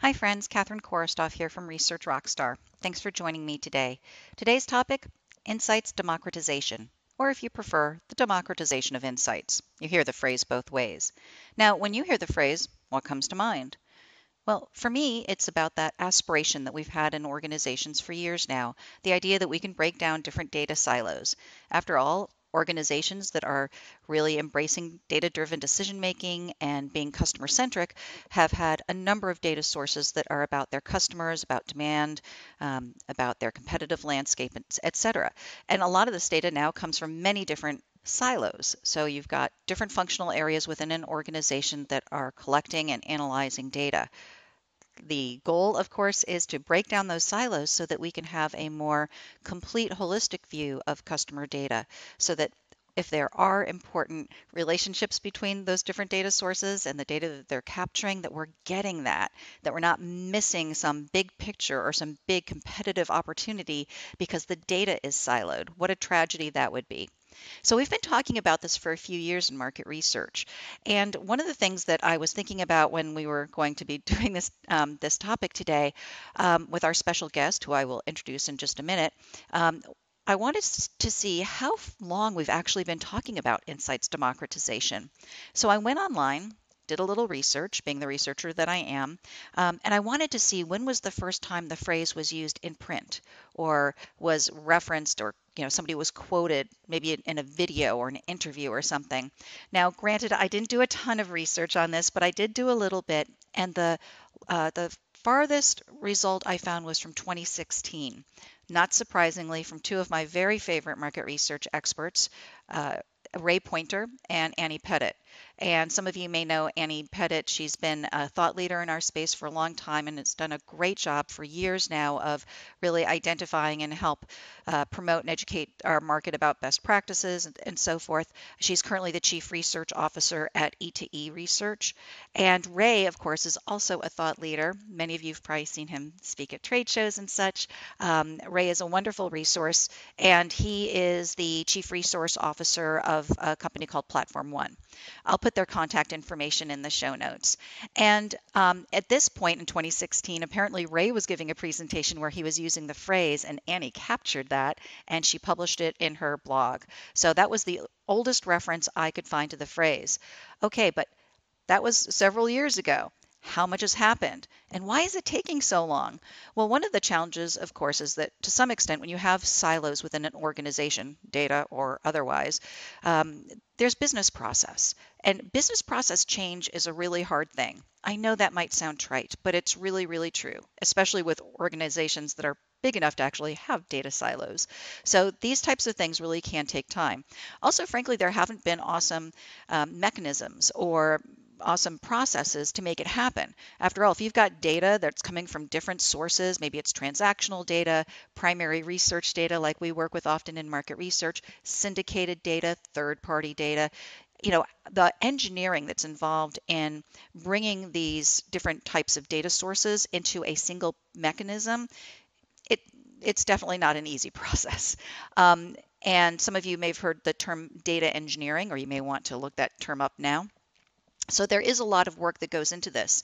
Hi friends, Kathryn Korostoff here from Research Rockstar. Thanks for joining me today. Today's topic, Insights Democratization, or if you prefer, the democratization of insights. You hear the phrase both ways. Now, when you hear the phrase, what comes to mind? Well, for me, it's about that aspiration that we've had in organizations for years now, the idea that we can break down different data silos. After all, organizations that are really embracing data-driven decision-making and being customer-centric have had a number of data sources that are about their customers, about demand, about their competitive landscape, etc. And a lot of this data now comes from many different silos. So you've got different functional areas within an organization that are collecting and analyzing data. The goal, of course, is to break down those silos so that we can have a more complete, holistic view of customer data, so that if there are important relationships between those different data sources and the data that they're capturing, that we're getting that we're not missing some big picture or some big competitive opportunity because the data is siloed. What a tragedy that would be. So we've been talking about this for a few years in market research. And one of the things that I was thinking about when we were going to be doing this, this topic today with our special guest, who I will introduce in just a minute, I wanted to see how long we've actually been talking about insights democratization. So I went online, did a little research, being the researcher that I am, and I wanted to see when was the first time the phrase was used in print or was referenced, or somebody was quoted maybe in a video or an interview or something. Now, granted, I didn't do a ton of research on this, but I did do a little bit, and the farthest result I found was from 2016. Not surprisingly, from two of my very favorite market research experts, Ray Poynter and Annie Pettit. And some of you may know Annie Pettit. She's been a thought leader in our space for a long time and has done a great job for years now of really identifying and help promote and educate our market about best practices and so forth. She's currently the Chief Research Officer at E2E Research. And Ray, of course, is also a thought leader. Many of you have probably seen him speak at trade shows and such. Ray is a wonderful resource, and he is the Chief Resource Officer of a company called Platform One. I'll put their contact information in the show notes. And at this point in 2016, apparently Ray was giving a presentation where he was using the phrase, and Annie captured that, and she published it in her blog. So that was the oldest reference I could find to the phrase. Okay, but that was several years ago. How much has happened? And why is it taking so long? Well, one of the challenges, of course, is that to some extent, when you have silos within an organization, data or otherwise, there's business process. And business process change is a really hard thing. I know that might sound trite, but it's really, really true, especially with organizations that are big enough to actually have data silos. So these types of things really can take time. Also, frankly, there haven't been awesome mechanisms or awesome processes to make it happen. After all, if you've got data that's coming from different sources, maybe it's transactional data, primary research data like we work with often in market research, syndicated data, third-party data, the engineering that's involved in bringing these different types of data sources into a single mechanism, it's definitely not an easy process. And some of you may have heard the term data engineering, or you may want to look that term up now. So there is a lot of work that goes into this.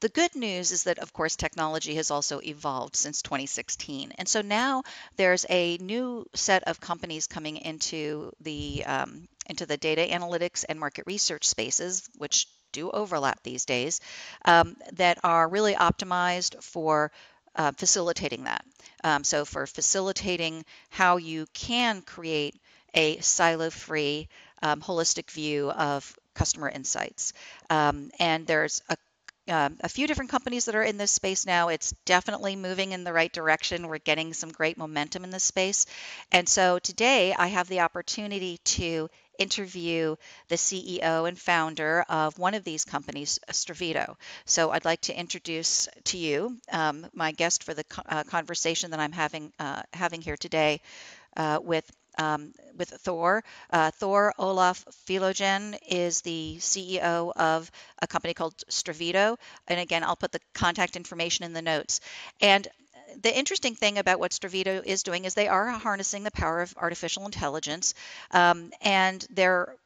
The good news is that, of course, technology has also evolved since 2016. And so now there's a new set of companies coming into the data analytics and market research spaces, which do overlap these days, that are really optimized for facilitating that. So for facilitating how you can create a silo-free, holistic view of customer insights. And there's a few different companies that are in this space now. It's definitely moving in the right direction. We're getting some great momentum in this space. And so today I have the opportunity to interview the CEO and founder of one of these companies, Stravito. So I'd like to introduce to you my guest for the conversation that I'm having here today with Thor. Thor Olof Philogène is the CEO of a company called Stravito. And again, I'll put the contact information in the notes. And the interesting thing about what Stravito is doing is they are harnessing the power of artificial intelligence, and they're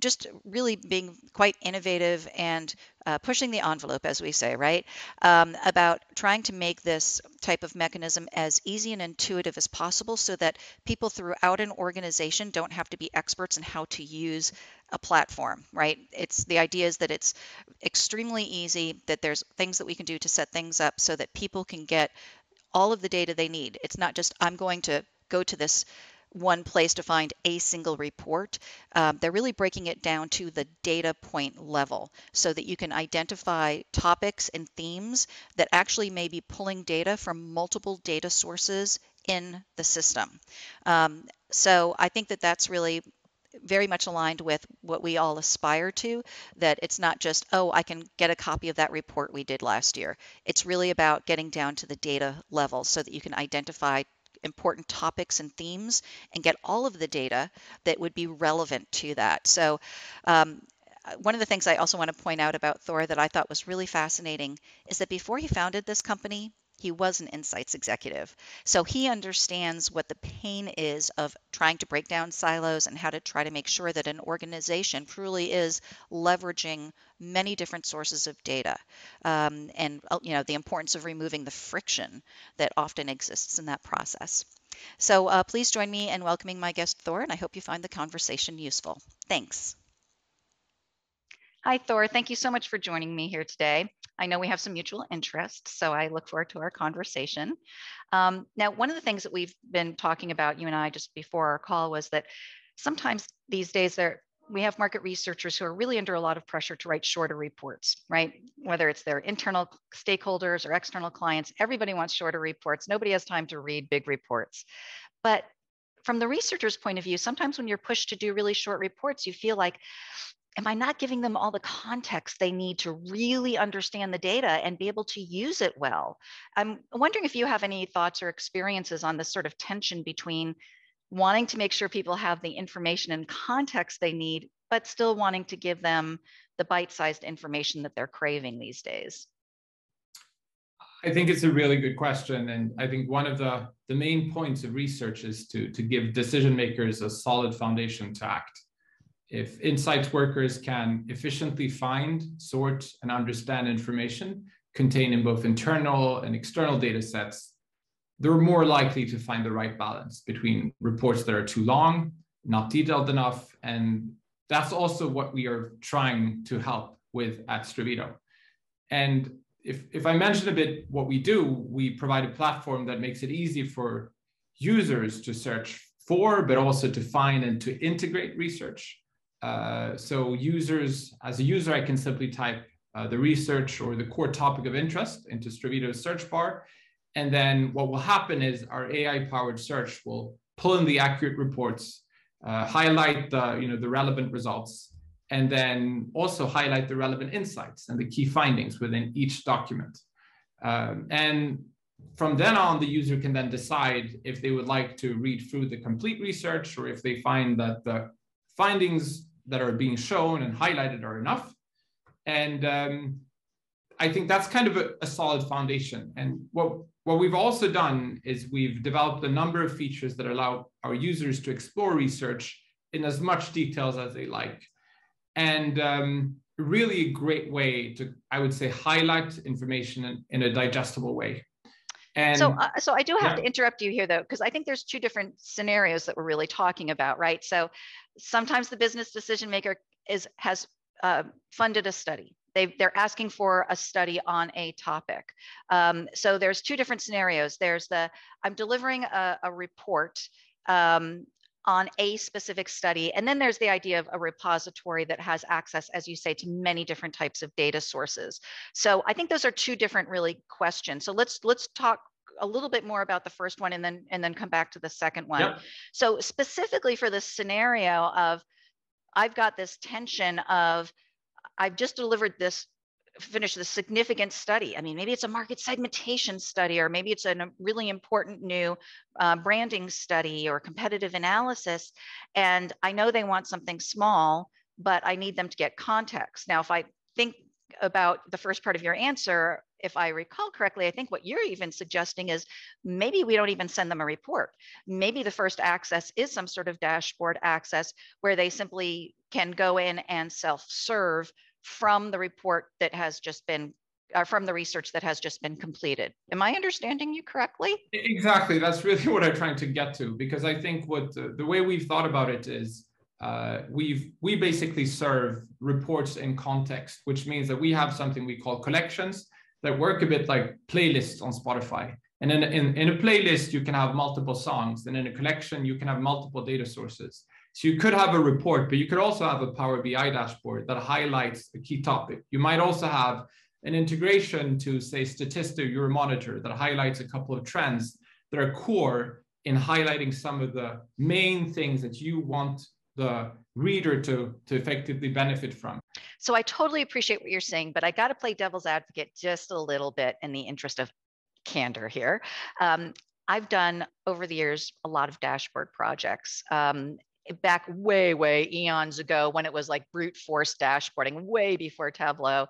just really being quite innovative and pushing the envelope, as we say, right? About trying to make this type of mechanism as easy and intuitive as possible so that people throughout an organization don't have to be experts in how to use a platform, right? It's the idea is that it's extremely easy, that there's things that we can do to set things up so that people can get all of the data they need. It's not just, I'm going to go to this one place to find a single report. They're really breaking it down to the data point level so that you can identify topics and themes that actually may be pulling data from multiple data sources in the system. So I think that that's really very much aligned with what we all aspire to, that it's not just, oh, I can get a copy of that report we did last year. It's really about getting down to the data level so that you can identify important topics and themes and get all of the data that would be relevant to that. So one of the things I also want to point out about Thor that I thought was really fascinating is that before he founded this company, he was an insights executive. So he understands what the pain is of trying to break down silos and how to try to make sure that an organization truly is leveraging many different sources of data, and you know, the importance of removing the friction that often exists in that process. So please join me in welcoming my guest Thor, and I hope you find the conversation useful. Thanks. Hi, Thor. Thank you so much for joining me here today. I know we have some mutual interests, so I look forward to our conversation. Now, one of the things that we've been talking about, you and I, just before our call, was that sometimes these days we have market researchers who are really under a lot of pressure to write shorter reports, right? Whether it's their internal stakeholders or external clients, everybody wants shorter reports. Nobody has time to read big reports. But from the researcher's point of view, sometimes when you're pushed to do really short reports, you feel like, am I not giving them all the context they need to really understand the data and be able to use it well? I'm wondering if you have any thoughts or experiences on this sort of tension between wanting to make sure people have the information and context they need, but still wanting to give them the bite-sized information that they're craving these days. I think it's a really good question. And I think one of the main points of research is to give decision makers a solid foundation to act. If insights workers can efficiently find, sort, and understand information contained in both internal and external data sets, they're more likely to find the right balance between reports that are too long, not detailed enough, and that's also what we are trying to help with at Stravito. And if I mention a bit what we do, we provide a platform that makes it easy for users to search for, but also to find and to integrate research. So users, as a user, I can simply type the research or the core topic of interest into Stravito's search bar. And then what will happen is our AI-powered search will pull in the accurate reports, highlight the relevant results, and then also highlight the relevant insights and the key findings within each document. And from then on, the user can then decide if they would like to read through the complete research or if they find that the findings that are being shown and highlighted are enough. And I think that's kind of a solid foundation. And what we've also done is we've developed a number of features that allow our users to explore research in as much details as they like. And really a great way to, I would say, highlight information in a digestible way. And so I do have to interrupt you here, though, because I think there's two different scenarios that we're really talking about, right? So sometimes the business decision maker has funded a study. They're asking for a study on a topic. So there's two different scenarios. There's the, I'm delivering a report on a specific study. And then there's the idea of a repository that has access, as you say, to many different types of data sources. So I think those are two different really questions. So let's talk a little bit more about the first one and then come back to the second one. Yep. So specifically for this scenario of, I've got this tension of, I've just delivered this, finished this significant study. I mean, maybe it's a market segmentation study, or maybe it's a really important new branding study or competitive analysis. And I know they want something small, but I need them to get context. Now, if I think about the first part of your answer, if I recall correctly, I think what you're even suggesting is maybe we don't even send them a report. Maybe the first access is some sort of dashboard access where they simply can go in and self-serve from the report that has just been from the research that has just been completed. Am I understanding you correctly? Exactly. That's really what I'm trying to get to, because I think what the way we've thought about it is we basically serve reports in context, which means that we have something we call collections that work a bit like playlists on Spotify. And in a playlist, you can have multiple songs, and in a collection, you can have multiple data sources. So you could have a report, but you could also have a Power BI dashboard that highlights a key topic. You might also have an integration to, say, Statista, your monitor, that highlights a couple of trends that are core in highlighting some of the main things that you want the reader to effectively benefit from. So I totally appreciate what you're saying, but I got to play devil's advocate just a little bit in the interest of candor here. I've done over the years a lot of dashboard projects. Back way eons ago, when it was like brute force dashboarding, way before Tableau.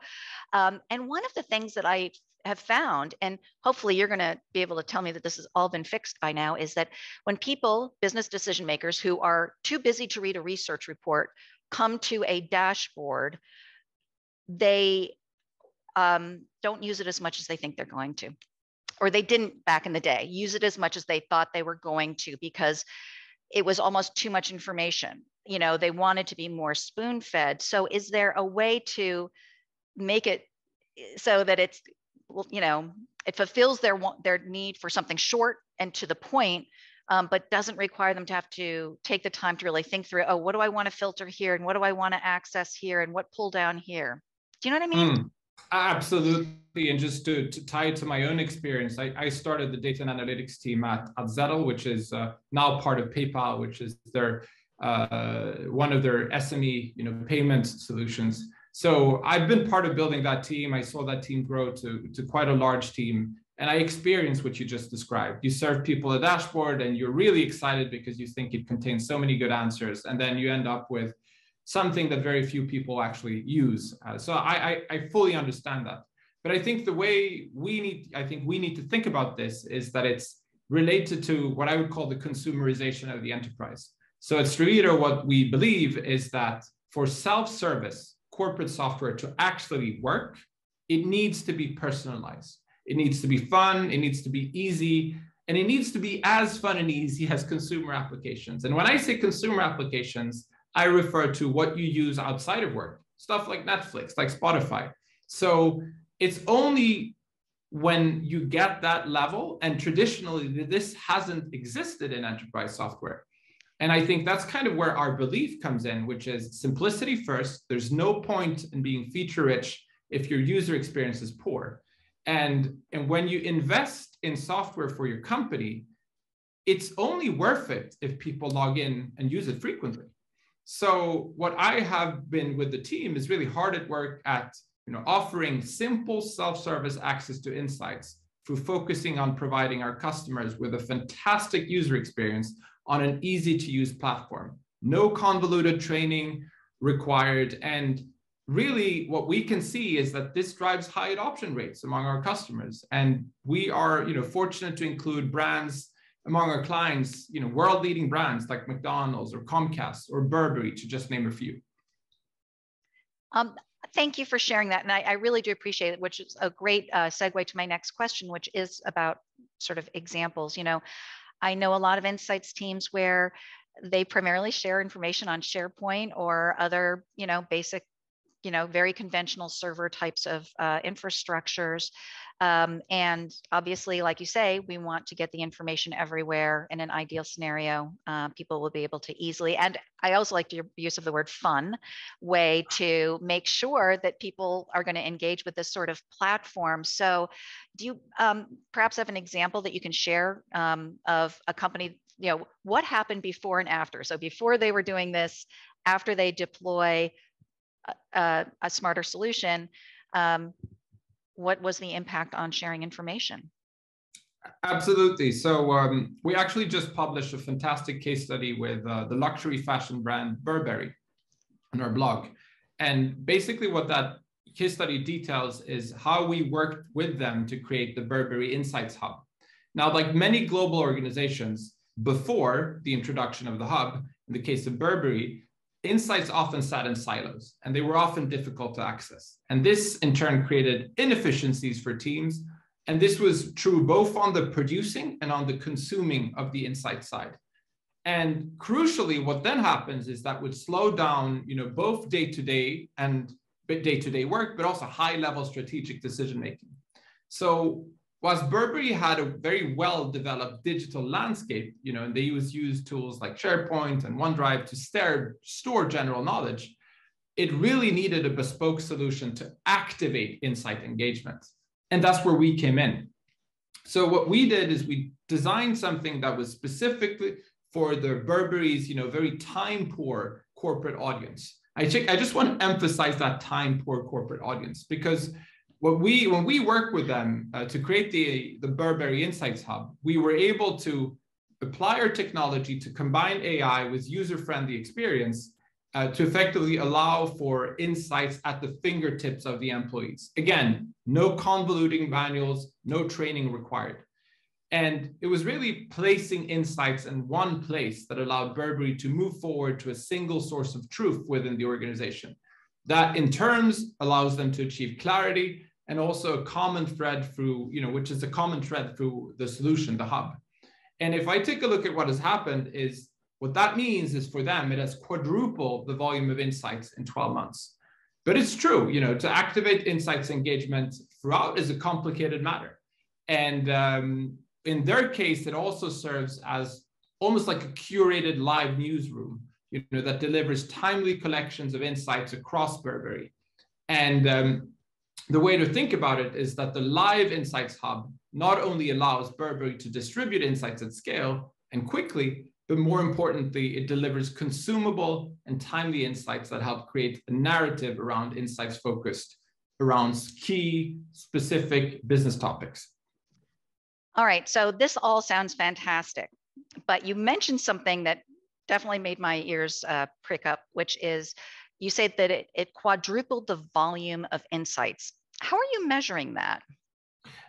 And one of the things that I have found, and hopefully you're going to be able to tell me that this has all been fixed by now, is that when people, business decision makers who are too busy to read a research report, come to a dashboard, they don't use it as much as they think they're going to, or they didn't back in the day use it as much as they thought they were going to, because it was almost too much information. You know, they wanted to be more spoon-fed. So is there a way to make it so that it's, you know, it fulfills their need for something short and to the point, but doesn't require them to have to take the time to really think through, oh, what do I want to filter here? And what do I want to access here? And what pull down here? Do you know what I mean? Absolutely. And just to tie it to my own experience, I started the data and analytics team at Zettle, which is now part of PayPal, which is their one of their SME payment solutions. So I've been part of building that team. I saw that team grow to quite a large team. And I experienced what you just described. You serve people a dashboard and you're really excited because you think it contains so many good answers. And then you end up with something that very few people actually use. So I fully understand that. But I think the way we need to think about this is that it's related to what I would call the consumerization of the enterprise. So at Stravito, what we believe is that for self-service corporate software to actually work, it needs to be personalized. It needs to be fun, it needs to be easy, and it needs to be as fun and easy as consumer applications. And when I say consumer applications, I refer to what you use outside of work, stuff like Netflix, like Spotify. So it's only when you get that level, and traditionally this hasn't existed in enterprise software. And I think that's kind of where our belief comes in, which is simplicity first. There's no point in being feature rich if your user experience is poor. And when you invest in software for your company, it's only worth it if people log in and use it frequently. So what I have been with the team is really hard at work at offering simple self-service access to insights through focusing on providing our customers with a fantastic user experience on an easy-to-use platform. No convoluted training required. And really what we can see is that this drives high adoption rates among our customers. And we are fortunate to include brands among our clients, world-leading brands like McDonald's or Comcast or Burberry, to just name a few. Thank you for sharing that. And I really do appreciate it, which is a great segue to my next question, which is about sort of examples. I know a lot of insights teams where they primarily share information on SharePoint or other, basic, very conventional server types of infrastructures. And obviously, like you say, we want to get the information everywhere. In an ideal scenario, people will be able to easily, and I also like your use of the word fun, way to make sure that people are going to engage with this sort of platform. So do you perhaps have an example that you can share of a company, what happened before and after? So before they were doing this, after they deploy a smarter solution, what was the impact on sharing information? Absolutely. So we actually just published a fantastic case study with the luxury fashion brand Burberry on our blog. And basically what that case study details is how we worked with them to create the Burberry Insights Hub. Now, like many global organizations, before the introduction of the hub, in the case of Burberry, insights often sat in silos, and they were often difficult to access. And this, in turn, created inefficiencies for teams. And this was true both on the producing and on the consuming of the insight side. And crucially, what then happens is that would slow down, both day-to-day and day-to-day work, but also high-level strategic decision-making. So whilst Burberry had a very well-developed digital landscape, and they used tools like SharePoint and OneDrive to store general knowledge, it really needed a bespoke solution to activate insight engagement. And that's where we came in. So what we did is we designed something that was specifically for the Burberry's, very time-poor corporate audience. I just want to emphasize that time-poor corporate audience, because when we work with them to create the Burberry Insights Hub, we were able to apply our technology to combine AI with user-friendly experience to effectively allow for insights at the fingertips of the employees. Again, no convoluting manuals, no training required. And it was really placing insights in one place that allowed Burberry to move forward to a single source of truth within the organization. That in turns allows them to achieve clarity and also a common thread through, which is a common thread through the solution, the hub. And if I take a look at what has happened is what that means is for them, it has quadrupled the volume of insights in 12 months. But it's true, to activate insights engagement throughout is a complicated matter. And, in their case, it also serves as almost like a curated live newsroom, that delivers timely collections of insights across Burberry. And the way to think about it is that the live insights hub not only allows Burberry to distribute insights at scale and quickly, but more importantly, it delivers consumable and timely insights that help create a narrative around insights focused around key specific business topics. All right, so this all sounds fantastic, but you mentioned something that definitely made my ears prick up, which is you said that it quadrupled the volume of insights. How are you measuring that?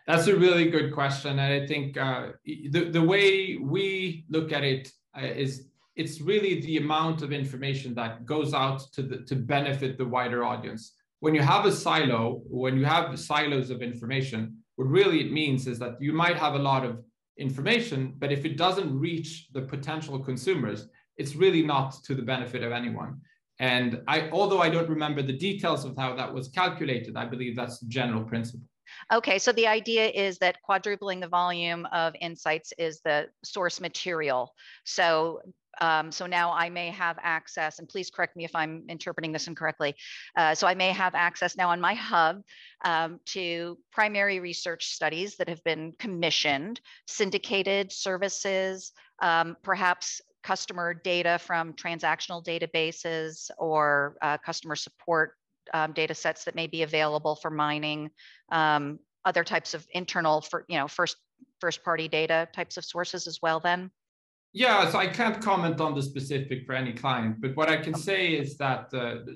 That's a really good question. And I think the way we look at it is it's really the amount of information that goes out to benefit the wider audience. When you have a silo, when you have silos of information, what really it means is that you might have a lot of information, but if it doesn't reach the potential consumers, it's really not to the benefit of anyone. And although I don't remember the details of how that was calculated, I believe that's the general principle. Okay, so the idea is that quadrupling the volume of insights is the source material. So, so now I may have access, and please correct me if I'm interpreting this incorrectly. So I may have access now on my hub to primary research studies that have been commissioned, syndicated services, perhaps customer data from transactional databases or customer support data sets that may be available for mining, other types of internal, first-party data types of sources as well then? Yeah, so I can't comment on the specific for any client, but what I can say is that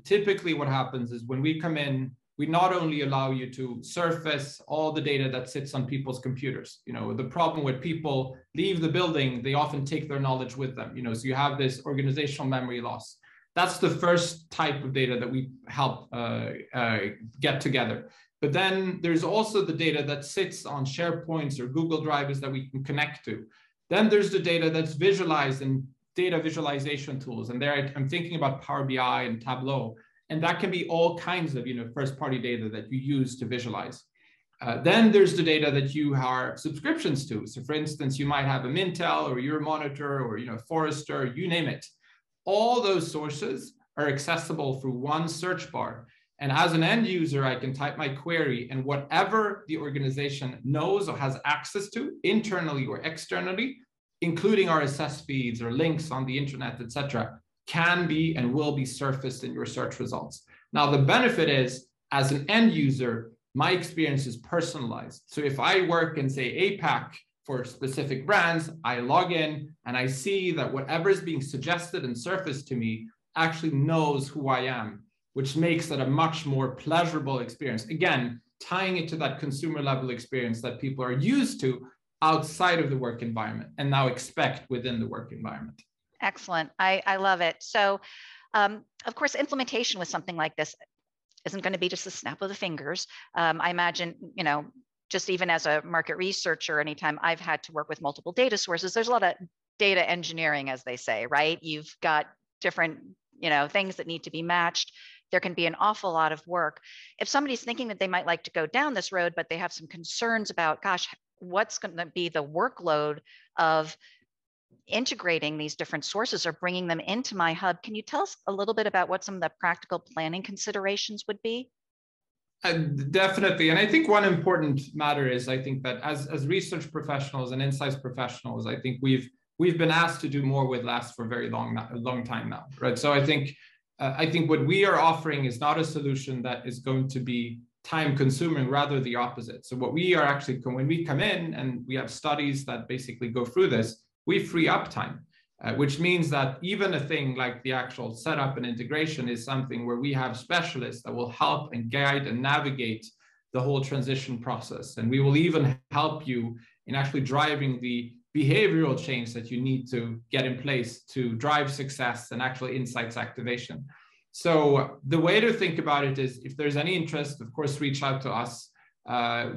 typically what happens is when we come in, we not only allow you to surface all the data that sits on people's computers. The problem with people leave the building, they often take their knowledge with them, so you have this organizational memory loss. That's the first type of data that we help get together. But then there's also the data that sits on SharePoints or Google Drives that we can connect to. Then there's the data that's visualized in data visualization tools. And there I'm thinking about Power BI and Tableau. And that can be all kinds of first-party data that you use to visualize. Then there's the data that you have subscriptions to. So for instance, you might have a Mintel or Euromonitor or Forrester, you name it. All those sources are accessible through one search bar. And as an end user, I can type my query and whatever the organization knows or has access to internally or externally, including RSS feeds or links on the internet, etc., can be and will be surfaced in your search results. Now, the benefit is as an end user, my experience is personalized. So if I work in, say, APAC, for specific brands, I log in and I see that whatever is being suggested and surfaced to me actually knows who I am. which makes that a much more pleasurable experience. Again, tying it to that consumer level experience that people are used to outside of the work environment and now expect within the work environment. Excellent. I love it. So, of course, implementation with something like this isn't going to be just a snap of the fingers. I imagine, you know, just even as a market researcher, anytime I've had to work with multiple data sources, there's a lot of data engineering, as they say, right? You've got different, you know, things that need to be matched. There can be an awful lot of work. If somebody's thinking that they might like to go down this road, but they have some concerns about, gosh, what's going to be the workload of integrating these different sources or bringing them into my hub, can you tell us a little bit about what some of the practical planning considerations would be? Definitely. And I think one important matter is, I think that as research professionals and insights professionals, I think we've been asked to do more with less for a very long time now, right? So I think what we are offering is not a solution that is going to be time consuming, rather the opposite. So what we are actually, when we come in and we have studies that basically go through this, we free up time, which means that even a thing like the actual setup and integration is something where we have specialists that will help and guide and navigate the whole transition process. And we will even help you in actually driving the behavioral change that you need to get in place to drive success and actual insights activation. So the way to think about it is, if there's any interest, of course, reach out to us.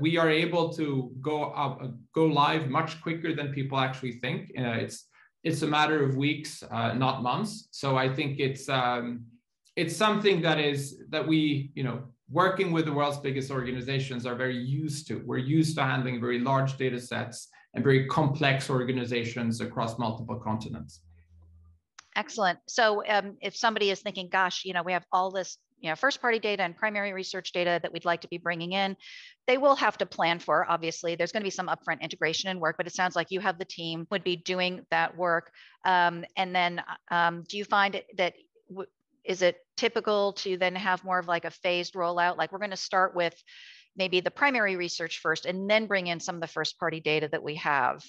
We are able to go live much quicker than people actually think. It's a matter of weeks, not months. So I think it's something that we, you know, working with the world's biggest organizations are very used to. We're used to handling very large data sets and very complex organizations across multiple continents. Excellent. So if somebody is thinking, gosh, you know, we have all this, you know, first party data and primary research data that we'd like to be bringing in, they will have to plan for, obviously, there's going to be some upfront integration and work, but it sounds like you have the team would be doing that work. And then do you find that, is it typical to then have more of like a phased rollout? Like, we're going to start with maybe the primary research first and then bring in some of the first party data that we have.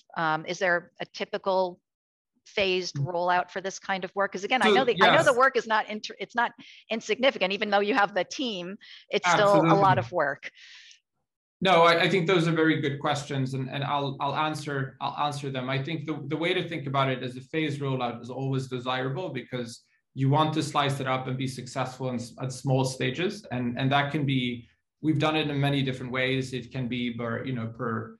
Is there a typical phased rollout for this kind of work? Because again, so, I know the work is not it's not insignificant, even though you have the team, it's Absolutely. Still a lot of work. No, I think those are very good questions, and I'll answer them. I think the way to think about it as a phased rollout is always desirable, because you want to slice it up and be successful at small stages, and that can be, we've done it in many different ways. It can be per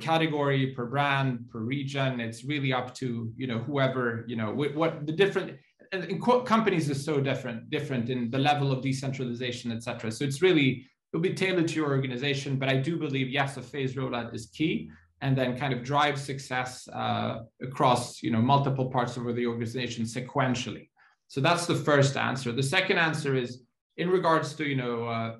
category, per brand, per region. It's really up to, you know, whoever, you know, what the different, and companies are so different in the level of decentralization, et cetera. So it's really, it'll be tailored to your organization, but I do believe, yes, a phased rollout is key, and then kind of drive success across, you know, multiple parts of the organization sequentially. So that's the first answer. The second answer is in regards to, you know,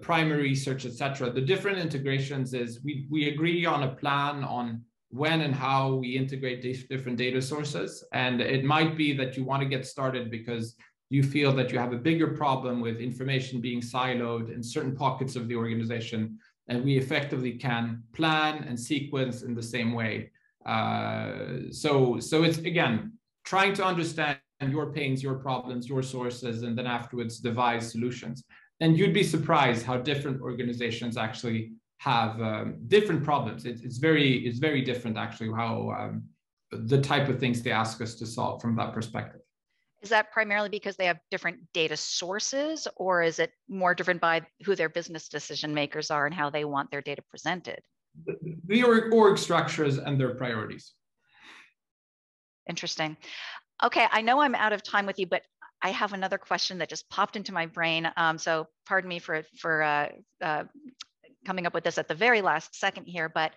primary research, et cetera. The different integrations is we agree on a plan on when and how we integrate these different data sources. And it might be that you want to get started because you feel that you have a bigger problem with information being siloed in certain pockets of the organization. And we effectively can plan and sequence in the same way. So it's, again, trying to understand your pains, your problems, your sources, and then afterwards devise solutions. And you'd be surprised how different organizations actually have different problems. It's very different, actually, how the type of things they ask us to solve from that perspective. Is that primarily because they have different data sources, or is it more driven by who their business decision makers are and how they want their data presented? The org structures and their priorities. Interesting. Okay, I know I'm out of time with you, but I have another question that just popped into my brain. So pardon me for coming up with this at the very last second here. But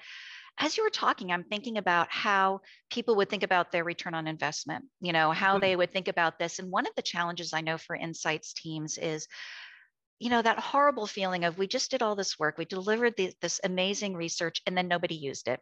as you were talking, I'm thinking about how people would think about their return on investment, you know, how they would think about this. And one of the challenges I know for insights teams is, you know, that horrible feeling of, we just did all this work, we delivered this amazing research, and then nobody used it.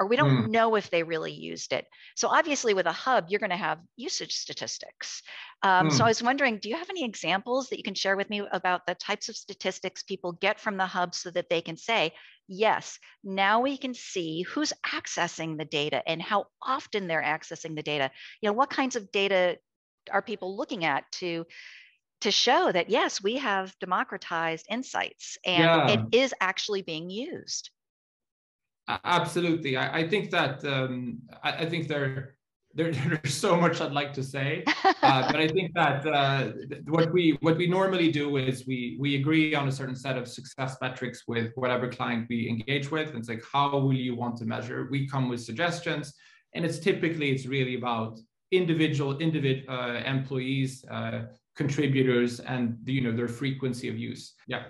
Or we don't know if they really used it. So obviously with a hub, you're going to have usage statistics. So I was wondering, do you have any examples that you can share with me about the types of statistics people get from the hub so that they can say, yes, now we can see who's accessing the data and how often they're accessing the data. You know, what kinds of data are people looking at to to show that, yes, we have democratized insights and it is actually being used. Absolutely. I think that I think there's so much I'd like to say, but I think that what we normally do is we agree on a certain set of success metrics with whatever client we engage with. And it's like, how will you want to measure? We come with suggestions, and it's really about individual employees, contributors, and their frequency of use. Yeah.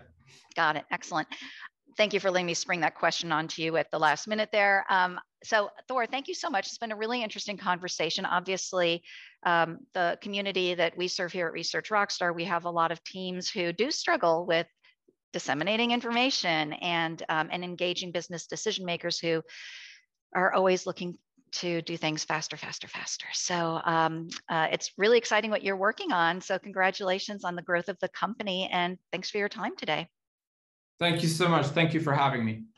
Got it. Excellent. Thank you for letting me spring that question on to you at the last minute there. So Thor, thank you so much. It's been a really interesting conversation. Obviously, the community that we serve here at Research Rockstar, we have a lot of teams who do struggle with disseminating information and engaging business decision makers who are always looking to do things faster, faster, faster. So it's really exciting what you're working on. So congratulations on the growth of the company, and thanks for your time today. Thank you so much. Thank you for having me.